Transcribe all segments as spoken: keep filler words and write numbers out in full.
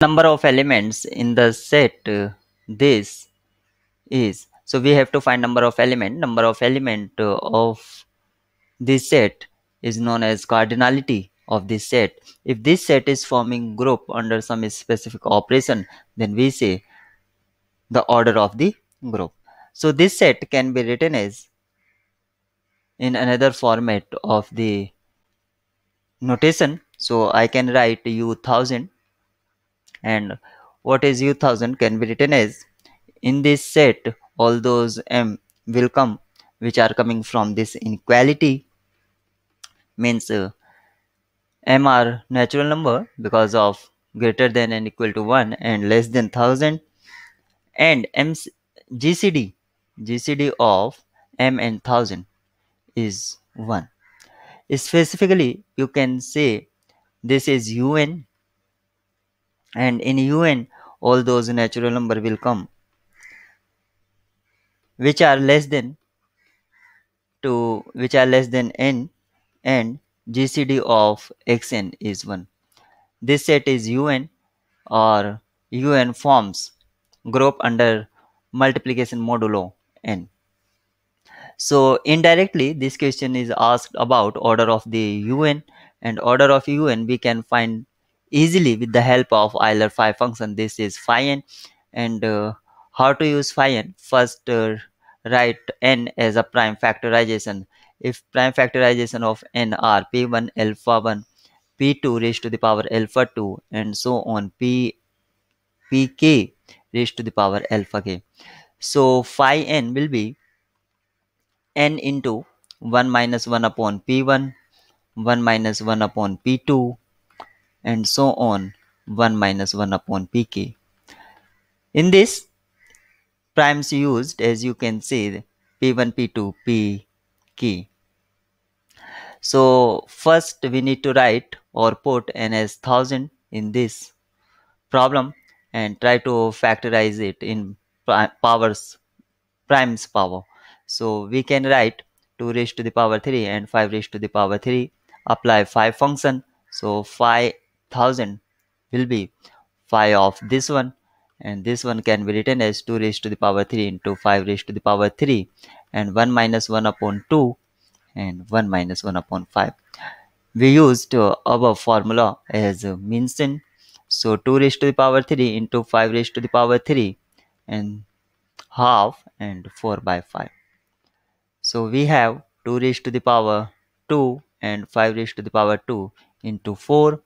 number of elements in the set uh, this is, so we have to find number of element. Number of element uh, of this set is known as cardinality of this set. If this set is forming group under some specific operation, then we say the order of the group. So this set can be written as in another format of the notation. So I can write U thousand, and what is U thousand can be written as, in this set all those M will come which are coming from this inequality, means uh, M are natural number because of greater than and equal to one and less than one thousand, and M's G C D G C D of M and one thousand is one. Specifically you can say this is U N, and in U N all those natural number will come which are less than to which are less than N, and G C D of X N is one. This set is U N, or U N forms group under multiplication modulo N. So indirectly this question is asked about order of the U N, and order of U N we can find easily with the help of Euler phi function. This is phi n, and uh, how to use phi n? First uh, write n as a prime factorization. If prime factorization of n are p one alpha one, p two raised to the power alpha two, and so on, p pk raised to the power alpha k. So phi n will be n into one minus one upon p one, one minus one upon p two, and so on, one minus one upon pk. In this, primes used, as you can see, p one, p two, pk. So first we need to write or put n as thousand in this problem and try to factorize it in powers, primes power. So we can write two raised to the power three and five raised to the power three. Apply phi function. So phi thousand will be phi of this one, and this one can be written as two raised to the power three into five raised to the power three, and one minus one upon two, and one minus one upon five. We used uh, our formula as uh, mean sin. So two raised to the power three into five raised to the power three and half, and four by five. So we have two raised to the power two and five raised to the power two into four,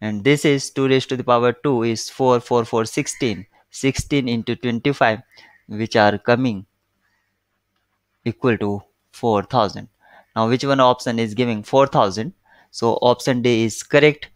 and this is two raised to the power two is four, four, four, sixteen, sixteen into twenty-five, which are coming equal to four thousand. Now which one option is giving four thousand? So option D is correct.